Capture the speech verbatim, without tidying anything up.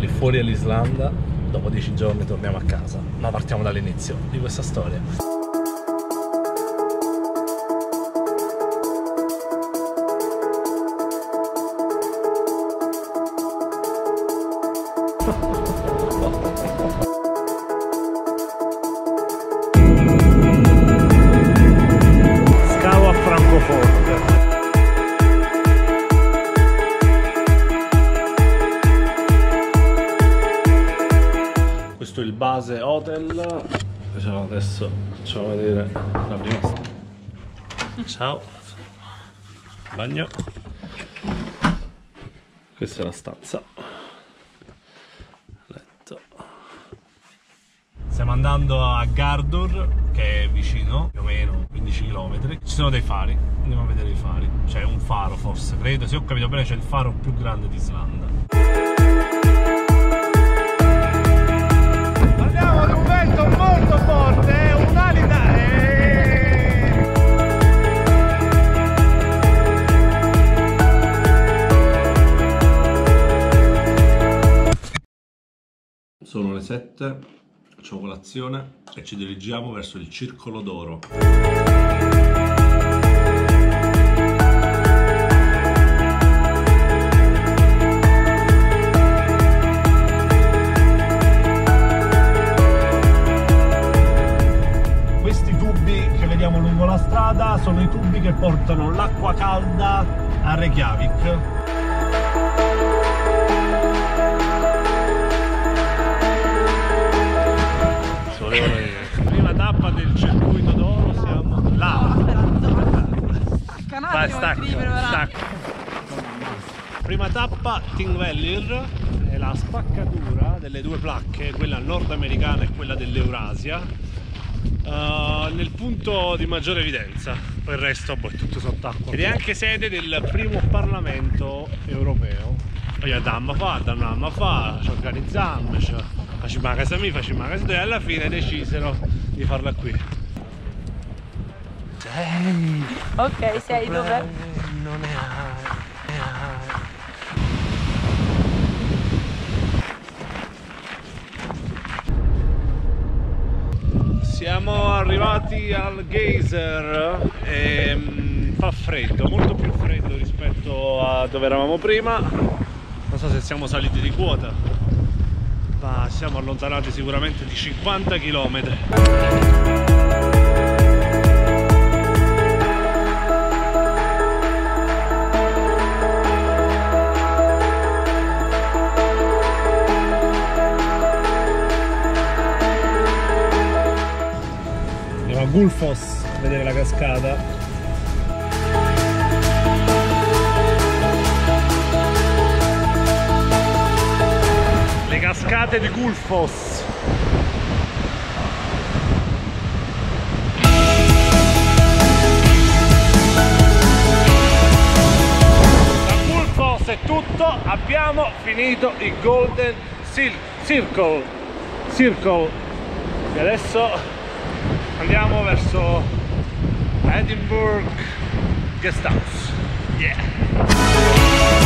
E fuori all'Islanda, dopo dieci giorni torniamo a casa, ma partiamo dall'inizio di questa storia. Questo è il base hotel. Diciamo adesso facciamo vedere la prima stanza. Ciao, bagno. Questa è la stanza, letto. Stiamo andando a Gardur, che è vicino, più o meno quindici chilometri. Ci sono dei fari, andiamo a vedere i fari. C'è un faro, forse, credo, se ho capito bene c'è il faro più grande d'Islanda. Molto forte, eh? Un'alita, eh? Sono le sette, facciamo colazione e ci dirigiamo verso il Circolo d'Oro. Lungo la strada sono i tubi che portano l'acqua calda a Reykjavik. Prima tappa del circuito d'oro, siamo là. Vai, stacca, stacca. Prima tappa Tingvellir, è la spaccatura delle due placche, quella nordamericana e quella dell'Eurasia. Uh, nel punto di maggiore evidenza, poi il resto poi è tutto sott'acqua. Ed è anche sede del primo Parlamento europeo. Io damma fa, damma fa, ci organizziamo, facciamo a casa mia, facciamo a casa tua, e alla fine decisero di farla qui. Sei, ok, sei dove? Non è Siamo arrivati al geyser e fa freddo, molto più freddo rispetto a dove eravamo prima. Non so se siamo saliti di quota, ma siamo allontanati sicuramente di cinquanta chilometri. Gullfoss, a vedere la cascata. Le cascate di Gullfoss. Da Gullfoss è tutto, abbiamo finito il Golden Circle. Circle. E adesso andiamo verso Edinburgh Castle. Yeah!